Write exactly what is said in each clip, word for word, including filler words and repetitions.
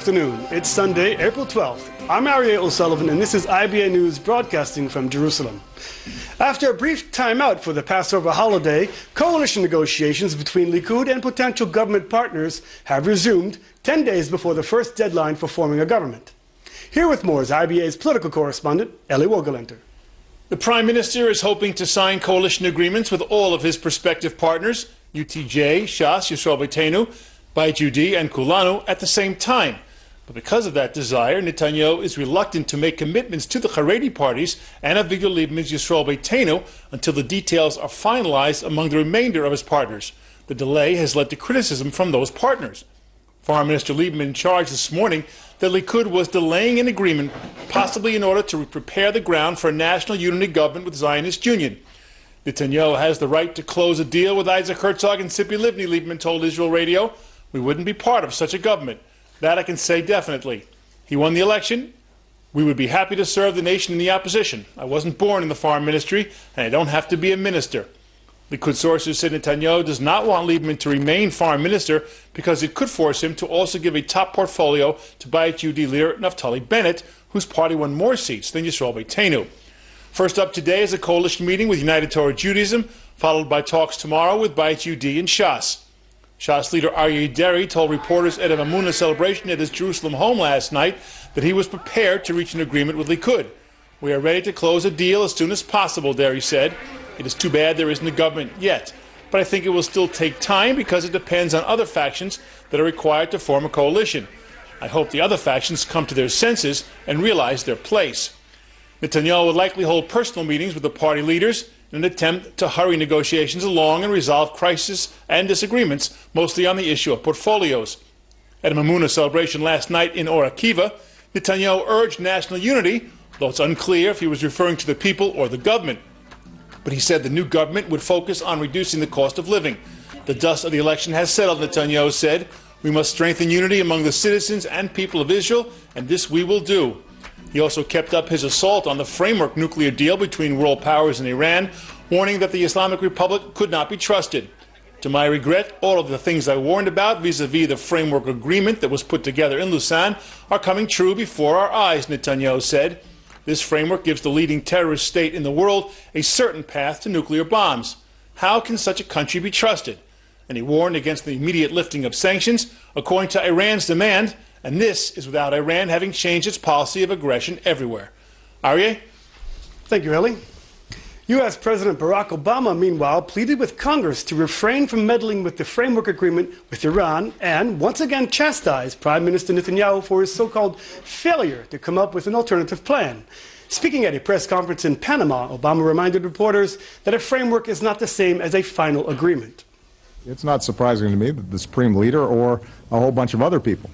afternoon. It's Sunday, April twelfth. I'm Ariel O'Sullivan, and this is I B A News broadcasting from Jerusalem. After a brief timeout for the Passover holiday, coalition negotiations between Likud and potential government partners have resumed ten days before the first deadline for forming a government. Here with more is I B A's political correspondent, Eli Wogelenter. The Prime Minister is hoping to sign coalition agreements with all of his prospective partners, U T J, Shas, Yisrael B'Teinu, Beit Yehudi and Kulanu at the same time. But because of that desire, Netanyahu is reluctant to make commitments to the Haredi parties and Avigdor Lieberman's Yisrael B'Teinu until the details are finalized among the remainder of his partners. The delay has led to criticism from those partners. Foreign Minister Lieberman charged this morning that Likud was delaying an agreement, possibly in order to prepare the ground for a national unity government with Zionist Union. Netanyahu has the right to close a deal with Isaac Herzog and Sipi Livni, Lieberman told Israel Radio. We wouldn't be part of such a government. That I can say definitely. He won the election. We would be happy to serve the nation in the opposition. I wasn't born in the foreign ministry, and I don't have to be a minister. Likud sources said Netanyahu does not want Lieberman to remain foreign minister because it could force him to also give a top portfolio to Beit Yehudi leader Naftali Bennett, whose party won more seats than Yisrael B'Teinu. First up today is a coalition meeting with United Torah Judaism, followed by talks tomorrow with Beit Yehudi and Shas. Shas leader Aryeh Derry told reporters at a Hamuna celebration at his Jerusalem home last night that he was prepared to reach an agreement with Likud. We are ready to close a deal as soon as possible, Derry said. It is too bad there isn't a government yet, but I think it will still take time because it depends on other factions that are required to form a coalition. I hope the other factions come to their senses and realize their place. Netanyahu will likely hold personal meetings with the party leaders in an attempt to hurry negotiations along and resolve crises and disagreements, mostly on the issue of portfolios. At a Hamuna celebration last night in Or Akiva, Netanyahu urged national unity, though it's unclear if he was referring to the people or the government. But he said the new government would focus on reducing the cost of living. The dust of the election has settled, Netanyahu said. We must strengthen unity among the citizens and people of Israel, and this we will do. He also kept up his assault on the framework nuclear deal between world powers and Iran, warning that the Islamic Republic could not be trusted. To my regret, all of the things I warned about vis-a-vis the framework agreement that was put together in Lausanne are coming true before our eyes, Netanyahu said. This framework gives the leading terrorist state in the world a certain path to nuclear bombs. How can such a country be trusted? And he warned against the immediate lifting of sanctions according to Iran's demand, and this is without Iran having changed its policy of aggression everywhere. Aryeh? Thank you, Ellie. U S President Barack Obama, meanwhile, pleaded with Congress to refrain from meddling with the framework agreement with Iran and once again chastised Prime Minister Netanyahu for his so-called failure to come up with an alternative plan. Speaking at a press conference in Panama, Obama reminded reporters that a framework is not the same as a final agreement. It's not surprising to me that the Supreme Leader or a whole bunch of other people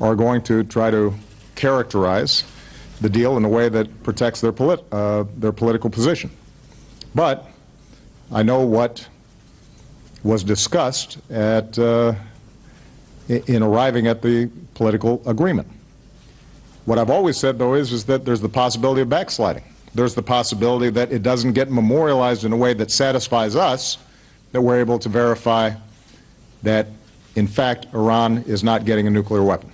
are going to try to characterize the deal in a way that protects their, polit uh, their political position. But I know what was discussed at, uh, in arriving at the political agreement. What I've always said, though, is, is that there's the possibility of backsliding. There's the possibility that it doesn't get memorialized in a way that satisfies us, that we're able to verify that, in fact, Iran is not getting a nuclear weapon,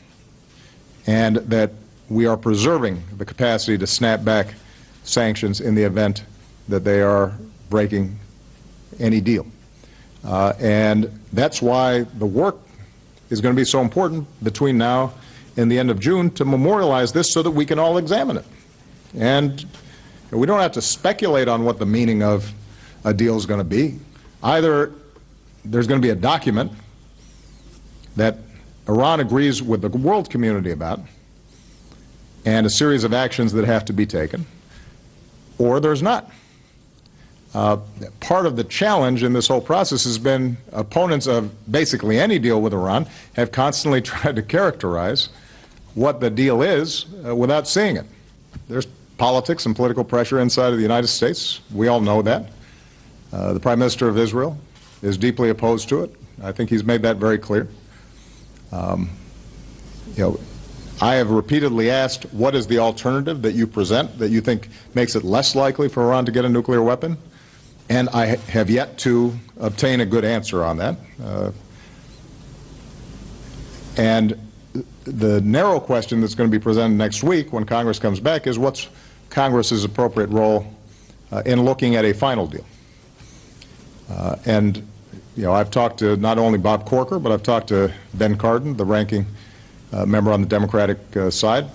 and that we are preserving the capacity to snap back sanctions in the event that they are breaking any deal. Uh, and that's why the work is going to be so important between now and the end of June to memorialize this so that we can all examine it. And we don't have to speculate on what the meaning of a deal is going to be. Either there's going to be a document that Iran agrees with the world community about and a series of actions that have to be taken, or there's not. Uh, part of the challenge in this whole process has been opponents of basically any deal with Iran have constantly tried to characterize what the deal is uh, without seeing it. There's politics and political pressure inside of the United States. We all know that. Uh, the Prime Minister of Israel is deeply opposed to it. I think he's made that very clear. Um, you know, I have repeatedly asked, what is the alternative that you present that you think makes it less likely for Iran to get a nuclear weapon? And I have yet to obtain a good answer on that. Uh, and the narrow question that's going to be presented next week when Congress comes back is what's Congress's appropriate role uh, in looking at a final deal. Uh, and, you know, I've talked to not only Bob Corker, but I've talked to Ben Cardin, the ranking uh, member on the Democratic uh, side,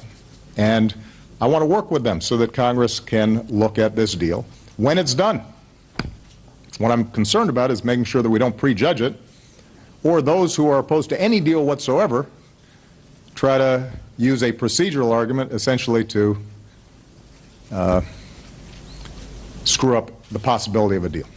and I want to work with them so that Congress can look at this deal when it's done. What I'm concerned about is making sure that we don't prejudge it, or those who are opposed to any deal whatsoever try to use a procedural argument essentially to uh, screw up the possibility of a deal.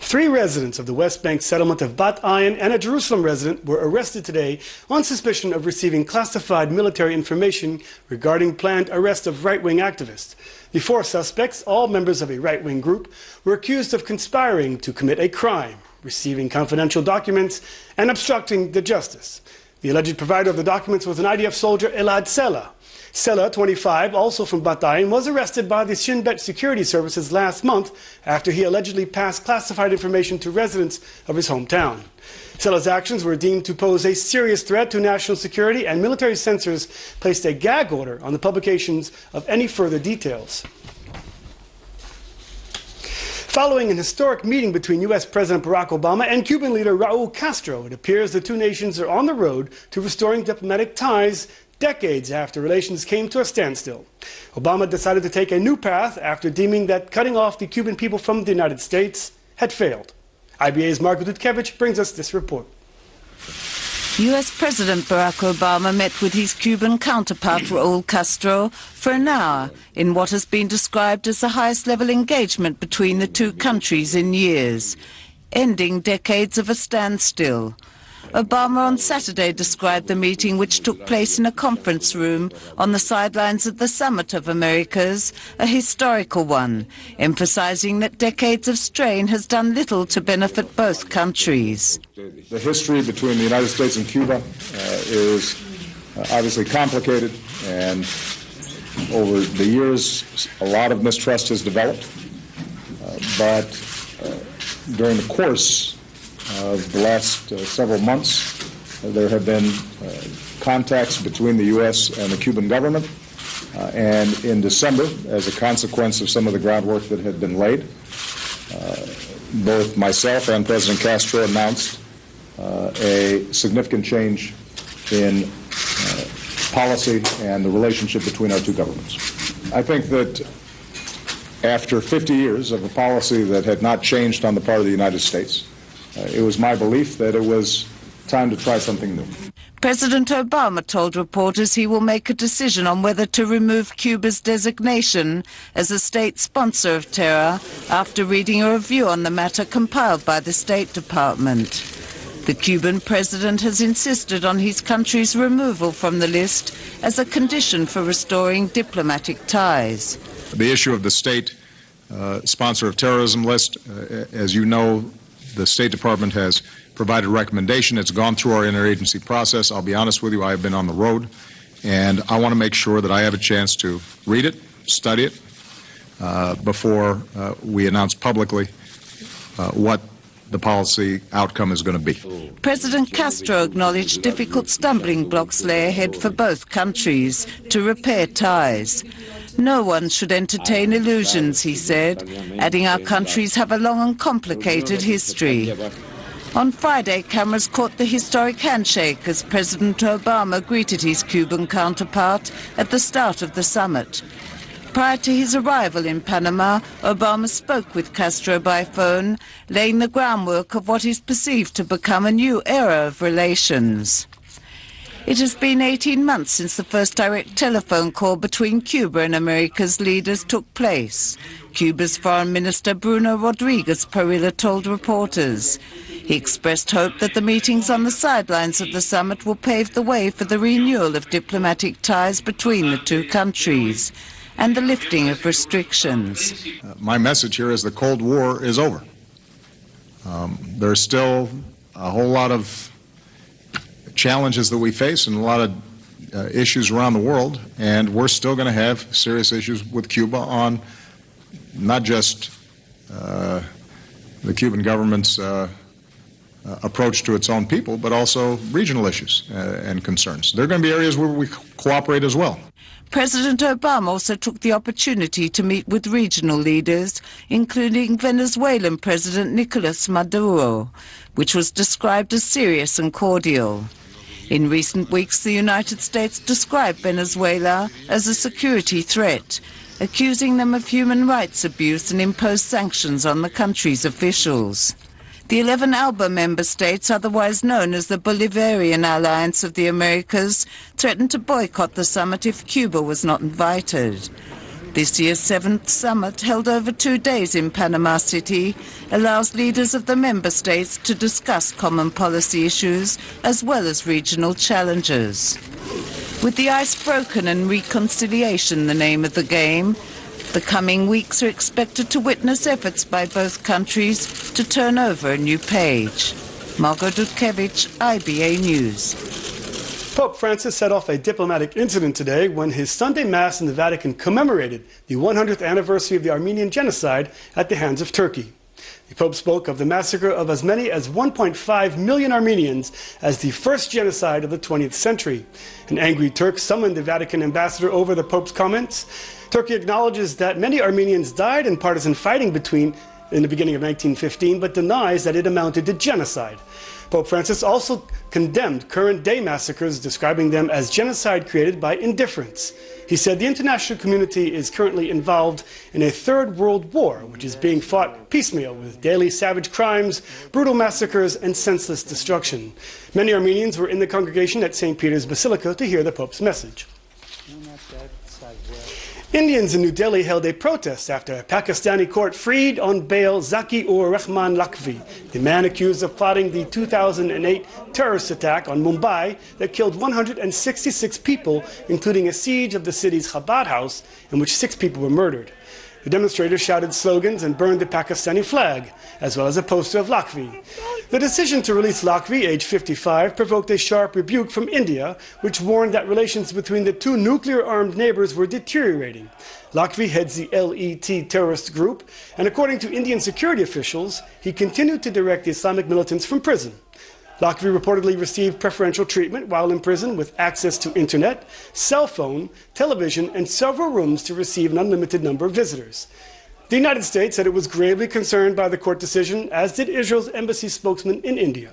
Three residents of the West Bank settlement of Bat Ayin and a Jerusalem resident were arrested today on suspicion of receiving classified military information regarding planned arrest of right-wing activists. The four suspects, all members of a right-wing group, were accused of conspiring to commit a crime, receiving confidential documents, and obstructing the justice. The alleged provider of the documents was an I D F soldier, Elad Sela. Sela, twenty-five, also from Bat Ayin, was arrested by the Shin Bet security services last month after he allegedly passed classified information to residents of his hometown. Sela's actions were deemed to pose a serious threat to national security, and military censors placed a gag order on the publications of any further details. Following an historic meeting between U S President Barack Obama and Cuban leader Raul Castro, it appears the two nations are on the road to restoring diplomatic ties decades after relations came to a standstill. Obama decided to take a new path after deeming that cutting off the Cuban people from the United States had failed. I B A's Margaret Dutkevich brings us this report. U S President Barack Obama met with his Cuban counterpart Raul Castro for an hour in what has been described as the highest level engagement between the two countries in years, ending decades of a standstill. Obama on Saturday described the meeting, which took place in a conference room on the sidelines of the Summit of Americas, a historical one, emphasizing that decades of strain has done little to benefit both countries. The history between the United States and Cuba uh, is uh, obviously complicated, and over the years a lot of mistrust has developed, uh, but uh, during the course of the last uh, several months, uh, there have been uh, contacts between the U S and the Cuban government, uh, and in December, as a consequence of some of the groundwork that had been laid, uh, both myself and President Castro announced uh, a significant change in uh, policy and the relationship between our two governments. I think that after fifty years of a policy that had not changed on the part of the United States, Uh, it was my belief that it was time to try something new. President Obama told reporters he will make a decision on whether to remove Cuba's designation as a state sponsor of terror after reading a review on the matter compiled by the State Department. The Cuban president has insisted on his country's removal from the list as a condition for restoring diplomatic ties. The issue of the state uh, sponsor of terrorism list, uh, as you know, the State Department has provided a recommendation. It's gone through our interagency process. I'll be honest with you, I have been on the road, and I want to make sure that I have a chance to read it, study it, uh, before uh, we announce publicly uh, what the policy outcome is going to be. President Castro acknowledged difficult stumbling blocks lay ahead for both countries to repair ties. No one should entertain illusions, he said, adding our countries have a long and complicated history. On Friday, cameras caught the historic handshake as President Obama greeted his Cuban counterpart at the start of the summit. Prior to his arrival in Panama, Obama spoke with Castro by phone, laying the groundwork of what is perceived to become a new era of relations. It has been eighteen months since the first direct telephone call between Cuba and America's leaders took place. Cuba's Foreign Minister Bruno Rodriguez Parilla told reporters. He expressed hope that the meetings on the sidelines of the summit will pave the way for the renewal of diplomatic ties between the two countries and the lifting of restrictions. Uh, my message here is the Cold War is over. Um, there's still a whole lot of challenges that we face and a lot of uh, issues around the world, and we're still going to have serious issues with Cuba on not just uh, the Cuban government's uh, uh, approach to its own people, but also regional issues uh, and concerns. There are going to be areas where we cooperate as well. President Obama also took the opportunity to meet with regional leaders, including Venezuelan President Nicolas Maduro, which was described as serious and cordial. In recent weeks, the United States described Venezuela as a security threat, accusing them of human rights abuse and imposed sanctions on the country's officials. The eleven ALBA member states, otherwise known as the Bolivarian Alliance of the Americas, threatened to boycott the summit if Cuba was not invited. This year's seventh summit, held over two days in Panama City, allows leaders of the member states to discuss common policy issues as well as regional challenges. With the ice broken and reconciliation the name of the game, the coming weeks are expected to witness efforts by both countries to turn over a new page. Margaret Dutkevich, I B A News. Pope Francis set off a diplomatic incident today when his Sunday Mass in the Vatican commemorated the one hundredth anniversary of the Armenian genocide at the hands of Turkey. The Pope spoke of the massacre of as many as one point five million Armenians as the first genocide of the twentieth century. An angry Turk summoned the Vatican ambassador over the Pope's comments. Turkey acknowledges that many Armenians died in partisan fighting between in the beginning of nineteen fifteen, but denies that it amounted to genocide. Pope Francis also condemned current-day massacres, describing them as genocide created by indifference. He said the international community is currently involved in a third world war, which is being fought piecemeal with daily savage crimes, brutal massacres, and senseless destruction. Many Armenians were in the congregation at Saint Peter's Basilica to hear the Pope's message. Indians in New Delhi held a protest after a Pakistani court freed on bail Zaki-ur-Rehman Lakhvi, the man accused of plotting the two thousand eight terrorist attack on Mumbai that killed one hundred sixty-six people, including a siege of the city's Chabad house in which six people were murdered. The demonstrators shouted slogans and burned the Pakistani flag, as well as a poster of Lakhvi. The decision to release Lakhvi, age fifty-five, provoked a sharp rebuke from India, which warned that relations between the two nuclear-armed neighbors were deteriorating. Lakhvi heads the L E T terrorist group, and according to Indian security officials, he continued to direct the Islamic militants from prison. Lakhvi reportedly received preferential treatment while in prison, with access to internet, cell phone, television, and several rooms to receive an unlimited number of visitors. The United States said it was gravely concerned by the court decision, as did Israel's embassy spokesman in India.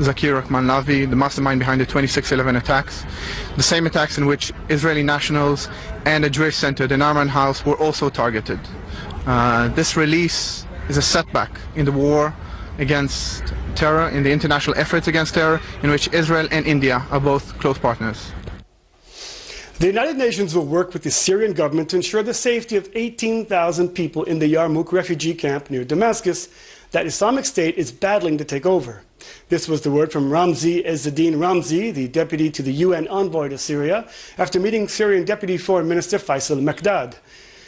Zaki-ur-Rehman Lakhvi, the mastermind behind the twenty-six eleven attacks, the same attacks in which Israeli nationals and a Jewish center, the Narman House, were also targeted. Uh, this release is a setback in the war against terror, in the international efforts against terror, in which Israel and India are both close partners. The United Nations will work with the Syrian government to ensure the safety of eighteen thousand people in the Yarmouk refugee camp near Damascus that Islamic State is battling to take over. This was the word from Ramzi Ezzedine Ramzi, the deputy to the U N envoy to Syria, after meeting Syrian Deputy Foreign Minister Faisal Mekdad.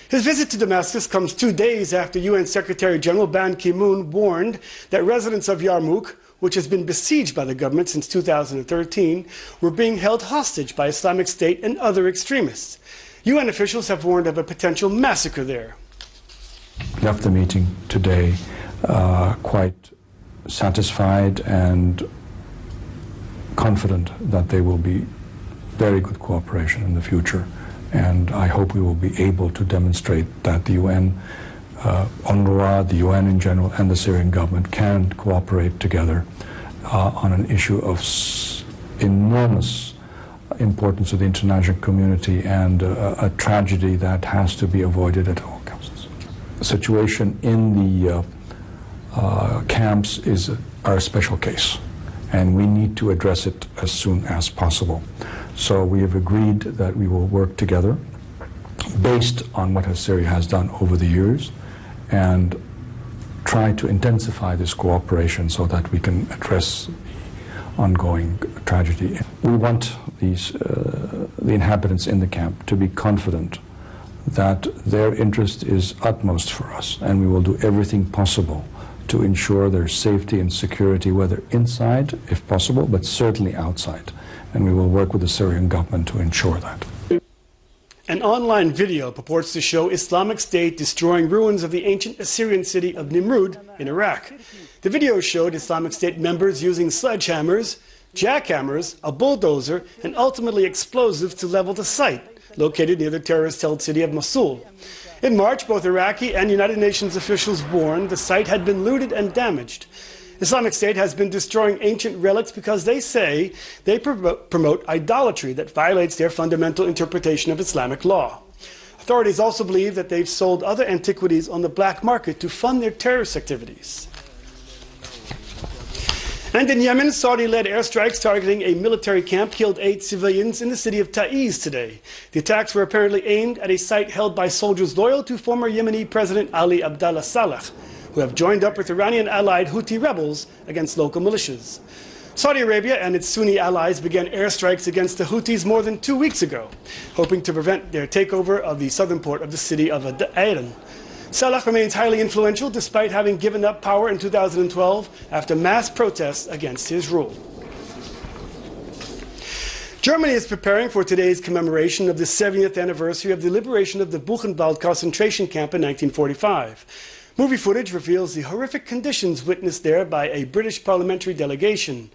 His visit to Damascus comes two days after U N Secretary General Ban Ki-moon warned that residents of Yarmouk, which has been besieged by the government since two thousand thirteen, were being held hostage by Islamic State and other extremists. U N officials have warned of a potential massacre there. We left the meeting today uh, quite satisfied and confident that there will be very good cooperation in the future. And I hope we will be able to demonstrate that the U N, uh, UNRWA, the U N in general, and the Syrian government can cooperate together uh, on an issue of s enormous importance to the international community, and uh, a tragedy that has to be avoided at all costs. The situation in the uh, uh, camps is a, are a special case, and we need to address it as soon as possible. So we have agreed that we will work together based on what Syria has done over the years, and try to intensify this cooperation so that we can address the ongoing tragedy. We want these, uh, the inhabitants in the camp to be confident that their interest is utmost for us, and we will do everything possible to ensure their safety and security, whether inside, if possible, but certainly outside. And we will work with the Syrian government to ensure that. An online video purports to show Islamic State destroying ruins of the ancient Assyrian city of Nimrud in Iraq. The video showed Islamic State members using sledgehammers, jackhammers, a bulldozer, and ultimately explosives to level the site, located near the terrorist-held city of Mosul. In March, both Iraqi and United Nations officials warned the site had been looted and damaged. Islamic State has been destroying ancient relics because they say they promote idolatry that violates their fundamental interpretation of Islamic law. Authorities also believe that they've sold other antiquities on the black market to fund their terrorist activities. And in Yemen, Saudi-led airstrikes targeting a military camp killed eight civilians in the city of Taiz today. The attacks were apparently aimed at a site held by soldiers loyal to former Yemeni President Ali Abdullah Saleh, who have joined up with Iranian allied Houthi rebels against local militias. Saudi Arabia and its Sunni allies began airstrikes against the Houthis more than two weeks ago, hoping to prevent their takeover of the southern port of the city of Aden. Saleh remains highly influential despite having given up power in two thousand twelve after mass protests against his rule. Germany is preparing for today's commemoration of the seventieth anniversary of the liberation of the Buchenwald concentration camp in nineteen forty-five. Movie footage reveals the horrific conditions witnessed there by a British parliamentary delegation.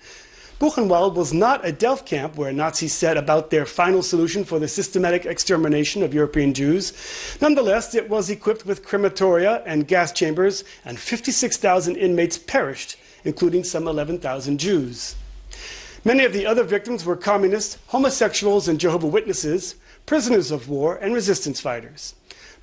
Buchenwald was not a death camp where Nazis set about their final solution for the systematic extermination of European Jews. Nonetheless, it was equipped with crematoria and gas chambers, and fifty-six thousand inmates perished, including some eleven thousand Jews. Many of the other victims were communists, homosexuals and Jehovah's Witnesses, prisoners of war, and resistance fighters.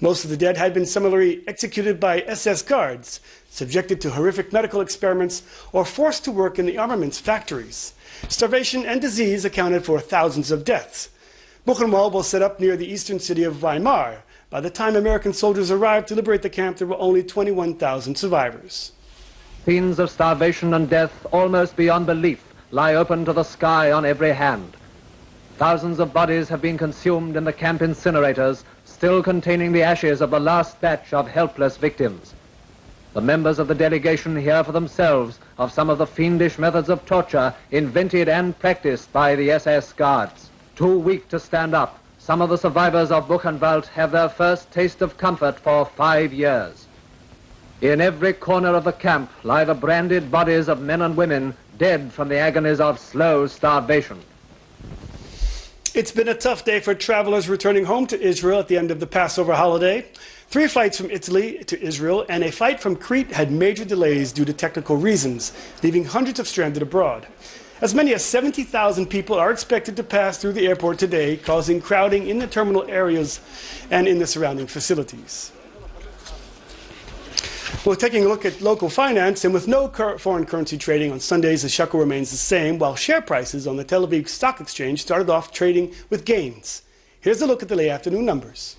Most of the dead had been similarly executed by S S guards, subjected to horrific medical experiments, or forced to work in the armaments factories. Starvation and disease accounted for thousands of deaths. Buchenwald was set up near the eastern city of Weimar. By the time American soldiers arrived to liberate the camp, there were only twenty-one thousand survivors. Scenes of starvation and death, almost beyond belief, lie open to the sky on every hand. Thousands of bodies have been consumed in the camp incinerators, still containing the ashes of the last batch of helpless victims. The members of the delegation hear for themselves of some of the fiendish methods of torture invented and practiced by the S S guards. Too weak to stand up, some of the survivors of Buchenwald have their first taste of comfort for five years. In every corner of the camp lie the branded bodies of men and women dead from the agonies of slow starvation. It's been a tough day for travelers returning home to Israel at the end of the Passover holiday. Three flights from Italy to Israel and a flight from Crete had major delays due to technical reasons, leaving hundreds of stranded abroad. As many as seventy thousand people are expected to pass through the airport today, causing crowding in the terminal areas and in the surrounding facilities. Well, taking a look at local finance, and with no foreign currency trading on Sundays, the shekel remains the same, while share prices on the Tel Aviv Stock Exchange started off trading with gains. Here's a look at the late afternoon numbers.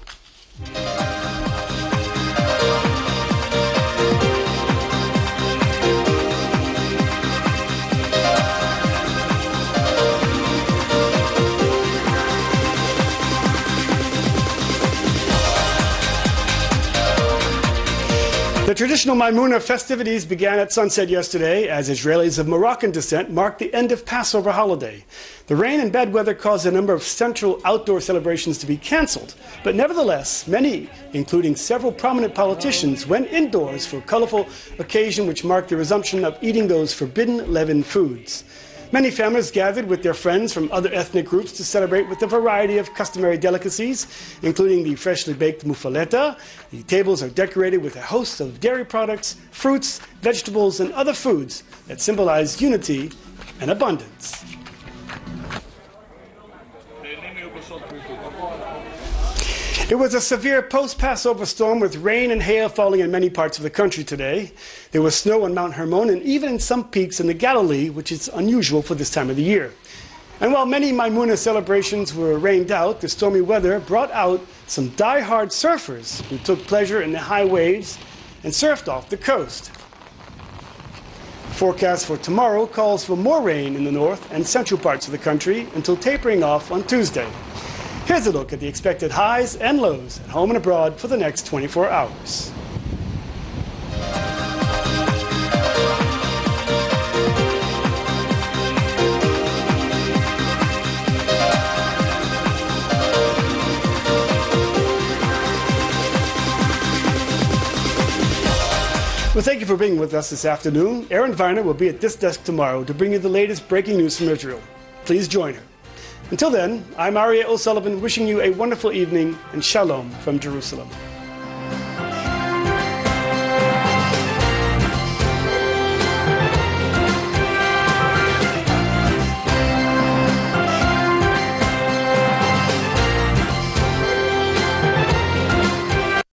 The traditional Maimunah festivities began at sunset yesterday as Israelis of Moroccan descent marked the end of Passover holiday. The rain and bad weather caused a number of central outdoor celebrations to be canceled, but nevertheless, many, including several prominent politicians, went indoors for a colorful occasion which marked the resumption of eating those forbidden leavened foods. Many families gathered with their friends from other ethnic groups to celebrate with a variety of customary delicacies, including the freshly baked mufaletta. The tables are decorated with a host of dairy products, fruits, vegetables, and other foods that symbolize unity and abundance. It was a severe post-Passover storm with rain and hail falling in many parts of the country today. There was snow on Mount Hermon and even in some peaks in the Galilee, which is unusual for this time of the year. And while many Maimunah celebrations were rained out, the stormy weather brought out some die-hard surfers who took pleasure in the high waves and surfed off the coast. Forecast for tomorrow calls for more rain in the north and central parts of the country until tapering off on Tuesday. Here's a look at the expected highs and lows at home and abroad for the next twenty-four hours. Well, thank you for being with us this afternoon. Erin Viner will be at this desk tomorrow to bring you the latest breaking news from Israel. Please join her. Until then, I'm Ariel O'Sullivan, wishing you a wonderful evening and shalom from Jerusalem.